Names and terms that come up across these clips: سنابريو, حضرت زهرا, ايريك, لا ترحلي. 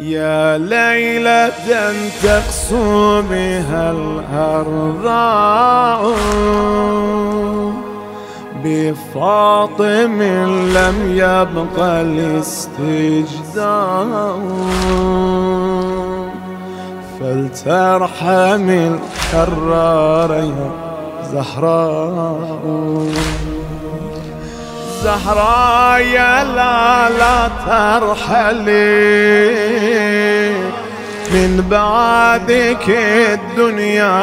يا ليلة تقسو بها الأرض بفاطم لم يبق الاستجداء، فلترحم الحرار يا زهراء. زهراء يا لا ترحلي، من بعدك الدنيا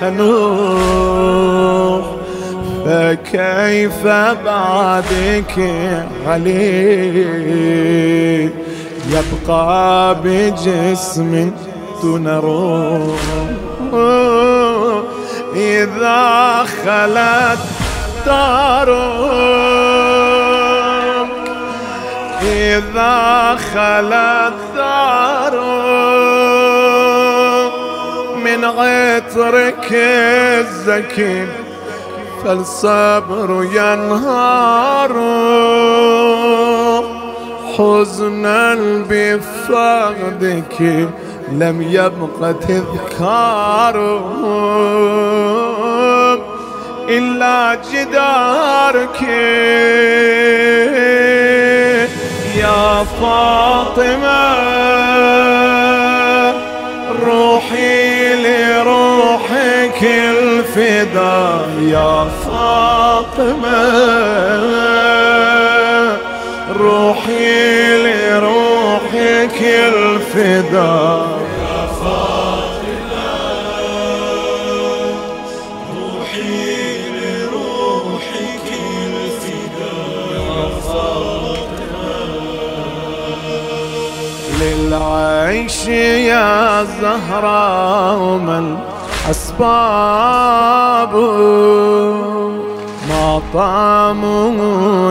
تنوح، فكيف بعدك علي يبقى بجسم دون روح. إذا خلت دارك، إذا خلت دارك من عطرك الزكي، فالصبر ينهار حزنا بفقدك لم يبق تذكاره إلا جدارك. يا فاطمة روحي لروحك الفداء، يا فاطمة روحي لروحك الفداء، يا فاطمة روحي لروحك الفداء، يا فاطمة للعيش يا زهراء ومن أسبابه ما طعمه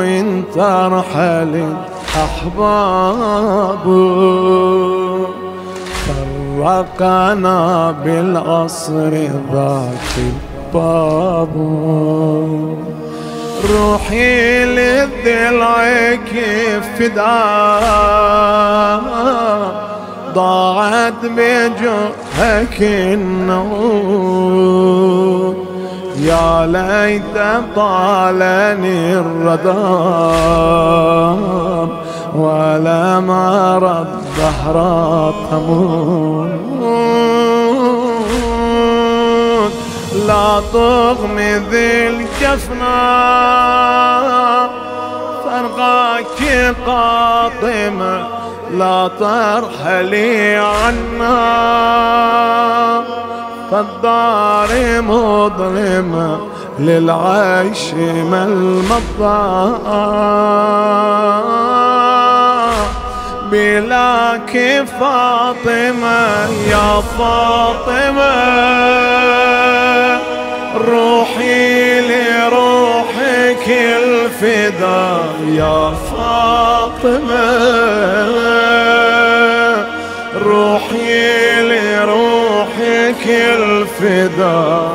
إن ترحل أحباب، فرقنا بالعصر ذاك الباب. روحي لضلعك فداء، ضاعت بجرحك النور، يا ليت طالني الردام ولم أرى الدهر تموت. لا تغمض الجفنا فرقاك قاطمة، لا ترحلي عنا فالدار مظلمة للعيش ما المضى بلاك فاطمة. يا فاطمة روحي لروحك الفداء، يا فاطمة روحي لروحك الفداء.